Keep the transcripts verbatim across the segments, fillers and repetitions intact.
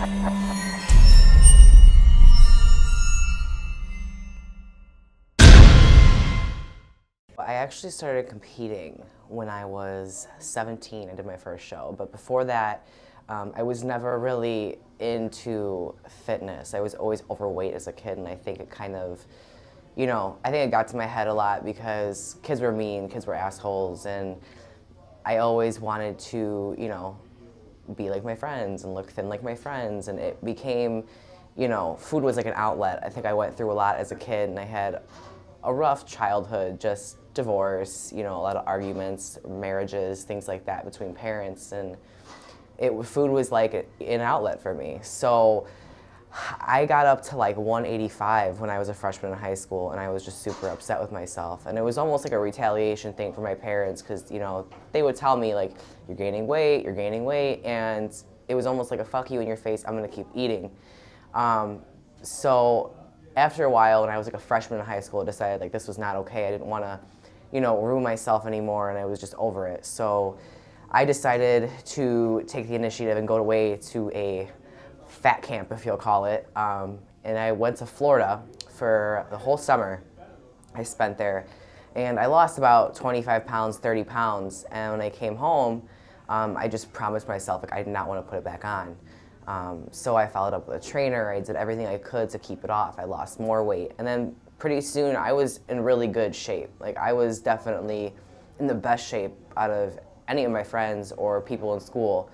I actually started competing when I was seventeen and did my first show, but before that um, I was never really into fitness. I was always overweight as a kid, and I think it kind of, you know, I think it got to my head a lot because kids were mean, kids were assholes, and I always wanted to, you know, be like my friends and look thin like my friends, and it became, you know, food was like an outlet. I think I went through a lot as a kid, and I had a rough childhood, just divorce, you know, a lot of arguments, marriages, things like that between parents, and it food was like an outlet for me. So I got up to like one eighty-five when I was a freshman in high school, and I was just super upset with myself, and it was almost like a retaliation thing for my parents, because, you know, they would tell me like, you're gaining weight, you're gaining weight, and it was almost like a fuck you in your face, I'm gonna keep eating. Um, so after a while, when I was like a freshman in high school, I decided like this was not okay. I didn't want to, you know, ruin myself anymore, and I was just over it. So I decided to take the initiative and go away to a fat camp, if you'll call it. Um, and I went to Florida for the whole summer I spent there. And I lost about twenty-five pounds, thirty pounds. And when I came home, um, I just promised myself like I did not want to put it back on. Um, so I followed up with a trainer. I did everything I could to keep it off. I lost more weight. And then pretty soon I was in really good shape. Like I was definitely in the best shape out of any of my friends or people in school.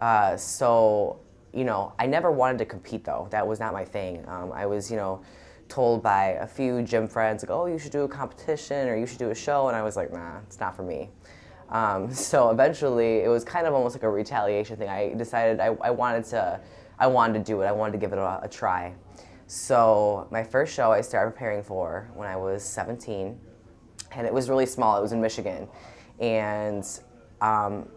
Uh, so you know, I never wanted to compete though. That was not my thing. Um, I was, you know, told by a few gym friends, like, oh, you should do a competition or you should do a show. And I was like, nah, it's not for me. Um, so eventually it was kind of almost like a retaliation thing. I decided I, I wanted to, I wanted to do it. I wanted to give it a, a try. So my first show I started preparing for when I was seventeen, and it was really small. It was in Michigan. And, um,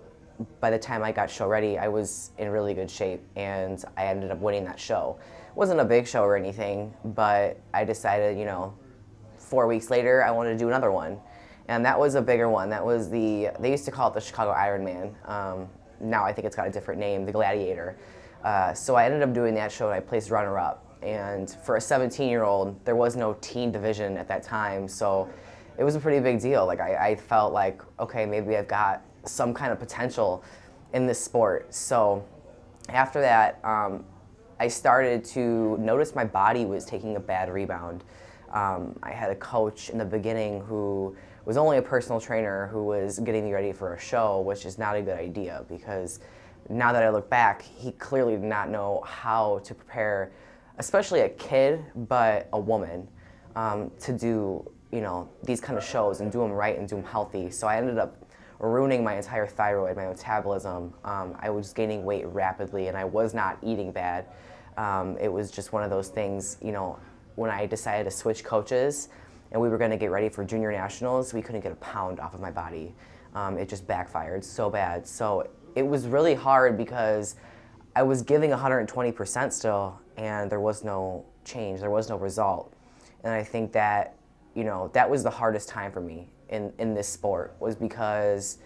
by the time I got show ready, I was in really good shape, and I ended up winning that show. It wasn't a big show or anything, but I decided, you know, four weeks later, I wanted to do another one. And that was a bigger one. That was the, they used to call it the Chicago Ironman. Um, now I think it's got a different name, the Gladiator. Uh, so I ended up doing that show, and I placed runner-up. And for a seventeen-year-old, there was no teen division at that time, so it was a pretty big deal. Like I, I felt like, okay, maybe I've got some kind of potential in this sport. So after that, um, I started to notice my body was taking a bad rebound. Um, I had a coach in the beginning who was only a personal trainer who was getting me ready for a show, which is not a good idea, because now that I look back, he clearly did not know how to prepare, especially a kid, but a woman, um, to do, you know, these kind of shows and do them right and do them healthy. So I ended up ruining my entire thyroid, my metabolism. Um, I was gaining weight rapidly, and I was not eating bad. Um, it was just one of those things, you know, when I decided to switch coaches and we were gonna get ready for junior nationals, we couldn't get a pound off of my body. Um, it just backfired so bad. So it was really hard because I was giving one hundred twenty percent still, and there was no change, there was no result. And I think that, you know, that was the hardest time for me in, in this sport, was because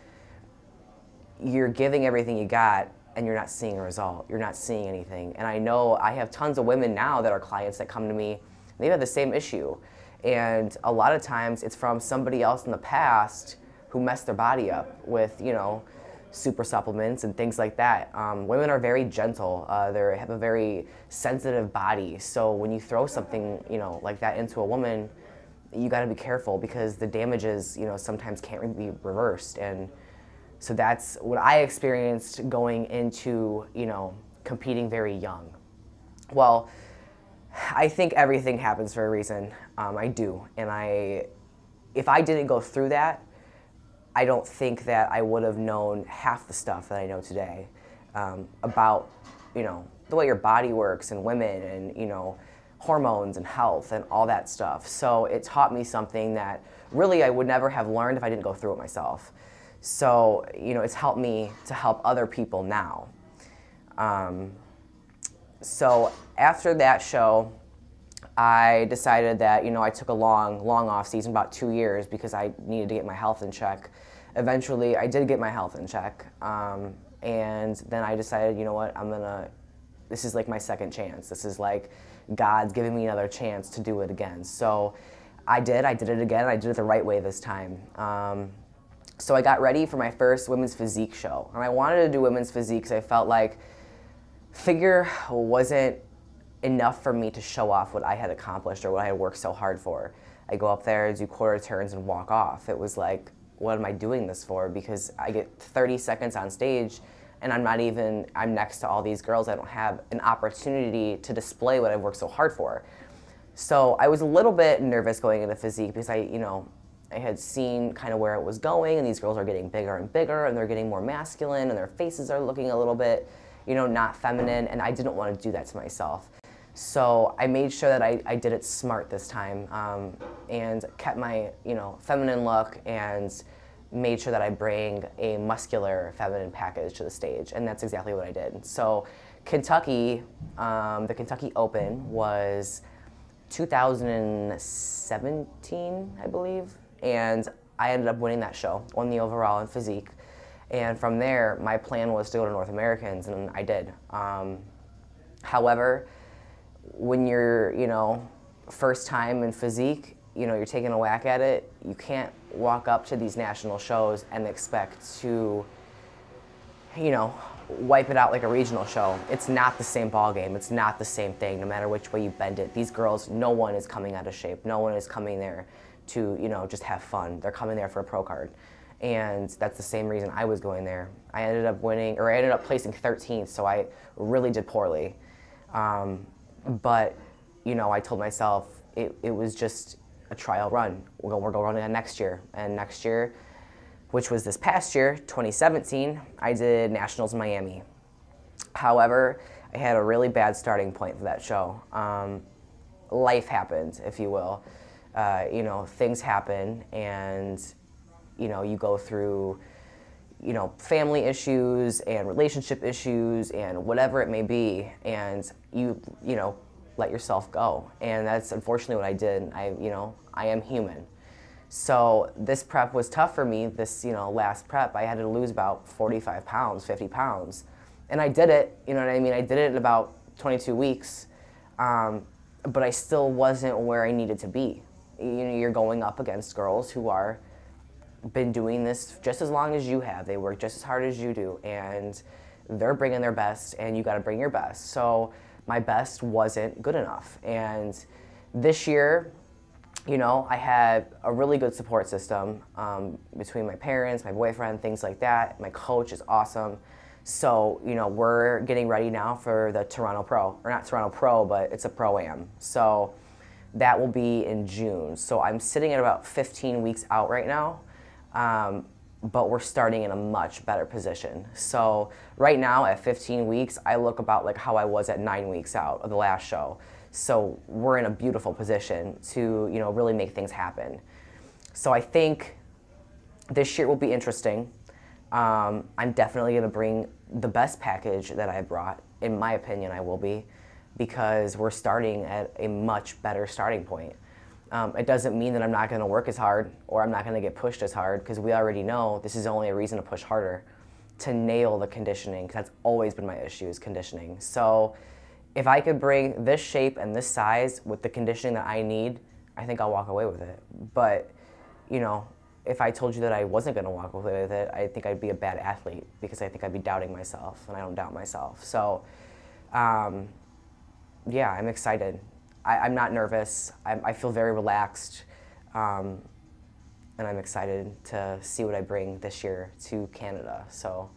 you're giving everything you got and you're not seeing a result, you're not seeing anything. And I know I have tons of women now that are clients that come to me, they have the same issue. And a lot of times it's from somebody else in the past who messed their body up with, you know, super supplements and things like that. Um, women are very gentle, uh, they have a very sensitive body. So when you throw something, you know, like that into a woman, you gotta be careful, because the damages, you know, sometimes can't be reversed. And so that's what I experienced going into, you know, competing very young. Well, I think everything happens for a reason. Um, I do. And I, if I didn't go through that, I don't think that I would have known half the stuff that I know today um, about, you know, the way your body works and women and, you know, hormones and health and all that stuff. So it taught me something that really I would never have learned if I didn't go through it myself. So, you know, it's helped me to help other people now. Um, so after that show, I decided that, you know, I took a long, long off season, about two years, because I needed to get my health in check. Eventually, I did get my health in check. Um, and then I decided, you know what, I'm gonna this is like my second chance. This is like God's giving me another chance to do it again. So I did. I did it again. I did it the right way this time. Um, so I got ready for my first women's physique show. And I wanted to do women's physique because I felt like figure wasn't enough for me to show off what I had accomplished or what I had worked so hard for. I go up there, do quarter turns, and walk off. It was like, what am I doing this for? Because I get thirty seconds on stage, and I'm not even, I'm next to all these girls. I don't have an opportunity to display what I've worked so hard for. So I was a little bit nervous going into physique because I, you know, I had seen kind of where it was going, and these girls are getting bigger and bigger, and they're getting more masculine, and their faces are looking a little bit, you know, not feminine, and I didn't want to do that to myself. So I made sure that I, I did it smart this time, um, and kept my, you know, feminine look, and made sure that I bring a muscular feminine package to the stage, and that's exactly what I did. So Kentucky, um, the Kentucky Open was two thousand seventeen, I believe, and I ended up winning that show, won the overall in physique, and from there my plan was to go to North Americans, and I did. Um, however, when you're, you know, first time in physique, you know, you're taking a whack at it, you can't walk up to these national shows and expect to, you know, wipe it out like a regional show. It's not the same ball game. It's not the same thing, no matter which way you bend it. These girls, no one is coming out of shape. No one is coming there to, you know, just have fun. They're coming there for a pro card. And that's the same reason I was going there. I ended up winning, or I ended up placing thirteenth, so I really did poorly. Um, But, you know, I told myself it, it was just a trial run. We're going to run it next year. And next year, which was this past year, twenty seventeen, I did Nationals Miami. However, I had a really bad starting point for that show. Um, life happened, if you will. Uh, you know, things happen, and, you know, you go through, you know, family issues and relationship issues and whatever it may be, and you, you know, let yourself go. And that's unfortunately what I did. I, you know, I am human. So this prep was tough for me. This, you know, last prep, I had to lose about forty-five pounds, fifty pounds. And I did it, you know what I mean? I did it in about twenty-two weeks, um, but I still wasn't where I needed to be. You know, you're going up against girls who are been doing this just as long as you have. They work just as hard as you do, and they're bringing their best, and you got to bring your best. So my best wasn't good enough. And this year, you know, I had a really good support system um, between my parents, my boyfriend, things like that. My coach is awesome. So, you know, we're getting ready now for the Toronto Pro, or not Toronto Pro, but it's a Pro-Am. So that will be in June. So I'm sitting at about fifteen weeks out right now. Um, but we're starting in a much better position. So right now at fifteen weeks, I look about like how I was at nine weeks out of the last show. So we're in a beautiful position to, you know, really make things happen. So I think this year will be interesting. Um, I'm definitely going to bring the best package that I brought. In my opinion, I will be, because we're starting at a much better starting point. Um, it doesn't mean that I'm not going to work as hard, or I'm not going to get pushed as hard, because we already know this is only a reason to push harder, to nail the conditioning, because that's always been my issue, is conditioning. So if I could bring this shape and this size with the conditioning that I need, I think I'll walk away with it. But, you know, if I told you that I wasn't going to walk away with it, I think I'd be a bad athlete, because I think I'd be doubting myself, and I don't doubt myself. So, um, yeah, I'm excited. I, I'm not nervous. I, I feel very relaxed, um, and I'm excited to see what I bring this year to Canada. So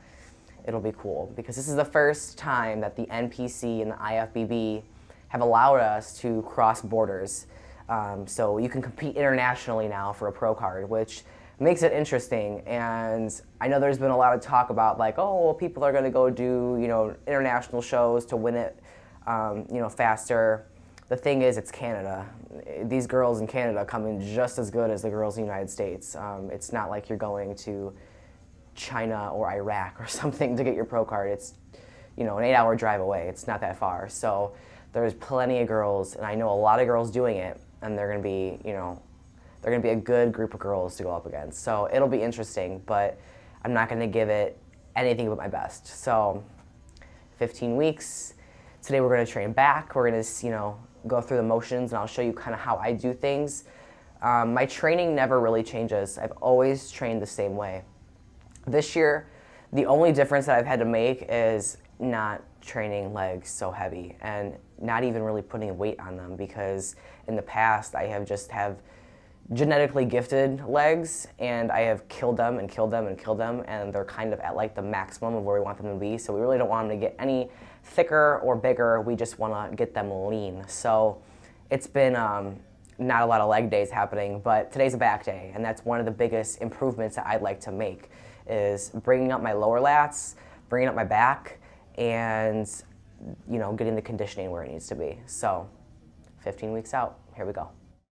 it'll be cool, because this is the first time that the N P C and the I F B B have allowed us to cross borders. Um, so you can compete internationally now for a pro card, which makes it interesting. And I know there's been a lot of talk about like, oh, well, people are going to go do, you know, international shows to win it, um, you know, faster. The thing is, it's Canada. These girls in Canada come in just as good as the girls in the United States. Um, it's not like you're going to China or Iraq or something to get your pro card. It's, you know, an eight-hour drive away. It's not that far. So there's plenty of girls, and I know a lot of girls doing it, and they're going to be, you know, they're going to be a good group of girls to go up against. So it'll be interesting, but I'm not going to give it anything but my best. So fifteen weeks. today we're going to train back, we're going to, you know, go through the motions, and I'll show you kind of how I do things. Um, my training never really changes. I've always trained the same way. This year, the only difference that I've had to make is not training legs so heavy and not even really putting weight on them, because in the past I have just have genetically gifted legs and I have killed them and killed them and killed them, and they're kind of at like the maximum of where we want them to be. So we really don't want them to get any thicker or bigger. We just want to get them lean. So it's been um, not a lot of leg days happening, but today's a back day, and that's one of the biggest improvements that I'd like to make, is bringing up my lower lats, bringing up my back, and you know, getting the conditioning where it needs to be. So fifteen weeks out, here we go.